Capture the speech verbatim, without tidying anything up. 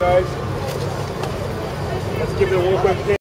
Guys, let's give it a little quick.